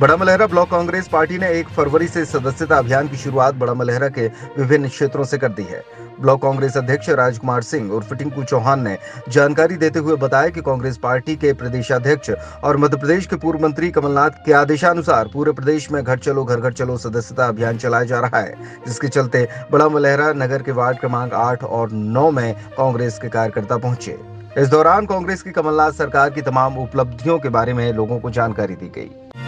बड़ा Malhara block Congress party ने 1 फरवरी से सदस्यता अभियान की शुरुआत बड़ा मलहरा के विभिन्न क्षेत्रों से कर दी है। ब्लॉक कांग्रेस अध्यक्ष राजकुमार सिंह और फिटिंग चौहान ने जानकारी देते हुए बताया कि कांग्रेस पार्टी के प्रदेशाध्यक्ष और मध्य प्रदेश के पूर्व मंत्री कमलनाथ के आदेशानुसार पूरे प्रदेश में घर चलो सदस्यता अभियान चलाया जा रहा है, जिसके चलते बड़ा मलहरा नगर के वार्ड क्रमांक 8 और 9 में कांग्रेस के कार्यकर्ता पहुंचे। इस दौरान कांग्रेस की कमलनाथ सरकार की तमाम उपलब्धियों के बारे में लोगों को जानकारी दी गई।